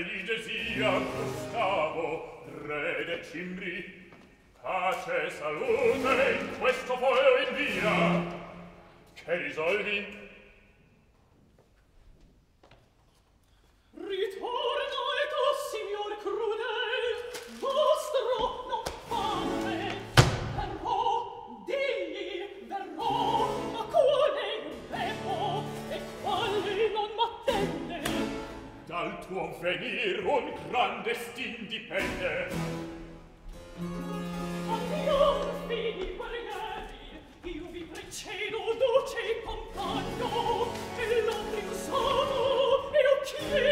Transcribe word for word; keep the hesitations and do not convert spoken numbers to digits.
egli desia Gustavo, re dei cimbri, pace e salute in questo foglio invia, che risolvi? Ritorno e tu, signor crudel, vostro non fate, verrò, digli, verrò, ma quale bevo e quale non m'attende. Dal tuo venir un gran destin dipende. Addio, figli guerrieri, io vi precedo, duce compagno, e l'obbligo sono, e lo chiedo.